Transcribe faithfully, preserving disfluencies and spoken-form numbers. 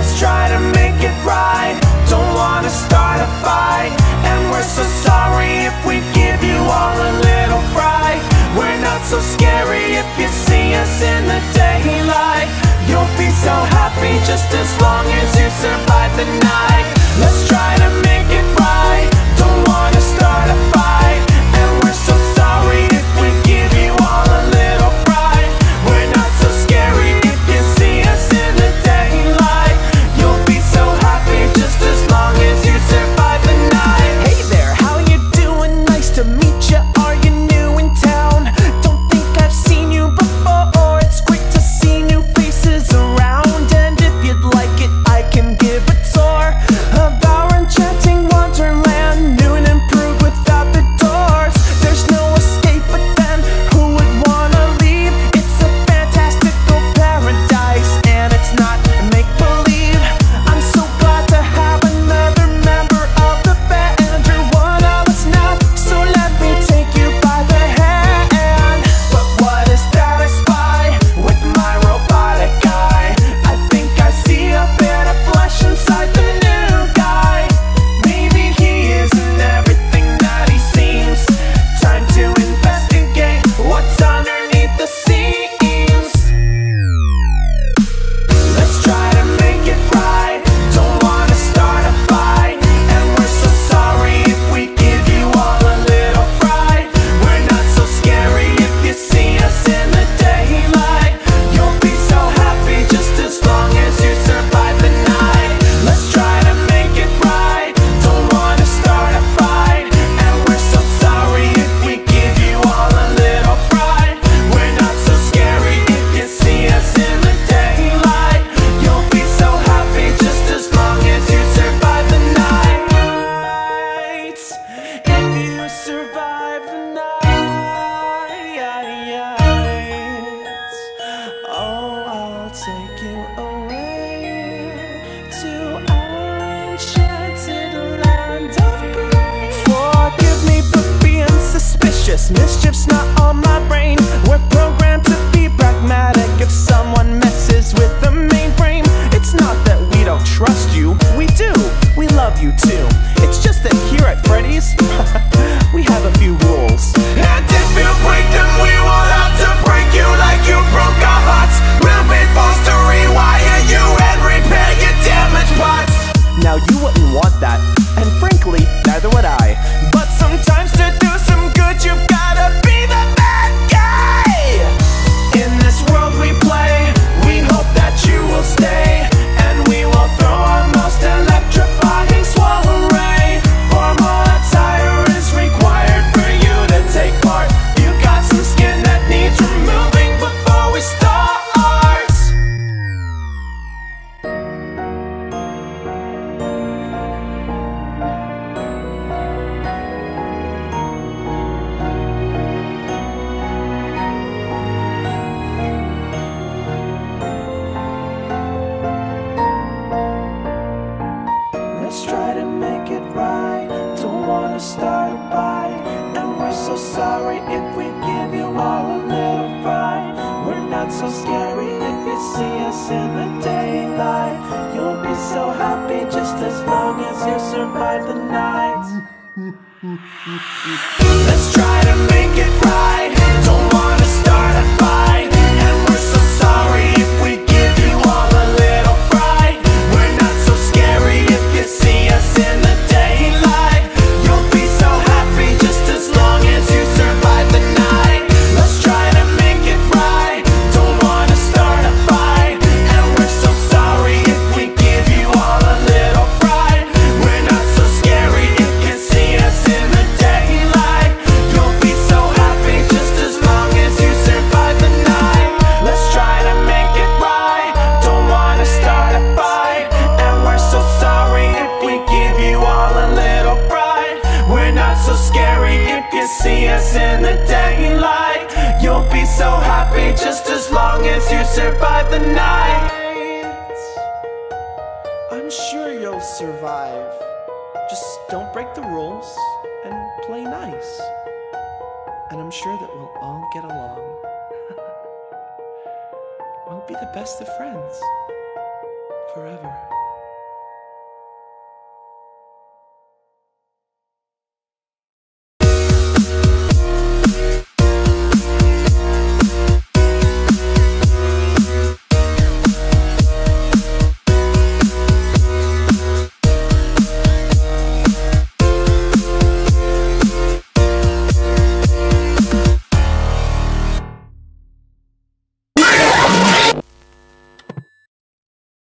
Let's try to make it right. Don't wanna start a fight, and we're so sorry if we give you all a little fright. We're not so scary if you see us in the daylight. You'll be so happy just as long as you survive the night. Let's try to make it right. Don't wanna start a fight, and we're so sorry if we give you all a little fright. We're not so scary if you see us in the daylight. You'll be so happy just as long as you survive the night. Hey there, how you doing? Nice to meet you. Are you new in town? Don't think I've seen you before. It's great to see new faces around, and if you'd like it, I can give a tour of our enchanting wonderland, new and improved without the doors. There's no escape, but then who would wanna leave? It's a fantastical paradise, and it's not make-believe. I'm so glad to have another member of the band. You're one of us now, so let me take you by the hand. But what is that I spy with my robotic eye? I think I see a bit of flesh inside the new guy. Maybe he isn't everything that he seems. Time to investigate what's underneath the seams. Let's try to make it right. Don't wanna start a fight, and we're so sorry if we give you all a little fright. We're not so scary if you see us in the daylight. You'll be so happy just as long as you survive the night. Let's try to make it right. Don't wanna start a fight, and we're so sorry if we give you all a little fright. We're not so scary if you see us in the daylight. You'll be so happy just as long as you survive the night. If you survive the night, oh, I'll take you away to our enchanted land of bliss. Forgive me for being suspicious. Mischief's not on my brain. We're programmed to be pragmatic. If someone messes with the mainframe, it's not that we don't trust you. We do. We love you too. It's just that here at Freddy's, we have a few rules. And if you break them, we will have to break you like you broke our hearts. We'll be forced to rewire you and repair your damaged parts. Now you wouldn't want that, and frankly, neither would I. But sometimes to do some good, you've gotta be the bad guy. In this world we play, we hope that you will stay, and we will throw our most electrifying swallow ray. Formal attire is required for you to take part. You got some skin that needs removing before we start. Let's try to make it right. Don't wanna start a fight, and we're so sorry if we give you all a little fright. We're not so scary if you see us in the daylight. You'll be so happy just as long as you survive the night. Let's try to make it right. Don't wanna start a fight, and we're so sorry if we give you all a little fright. We're not so scary if you see us in the daylight. You'll be so happy just as long as you survive the night. Let's try to make it right. Don't wanna start a fight, and we're so sorry if we give you all a little fright. We're not so scary if you see us in the daylight. You'll be so happy just as long as you survive the night. Let's try to make it right. Don't wanna start a fight, and we're so sorry if we give you all a little fright. We're not so scary if you see us in the daylight. You'll be so happy just as long as you survive the night. I'm sure you'll survive. Just don't break the rules and play nice. And I'm sure that we'll all get along. We'll be the best of friends forever.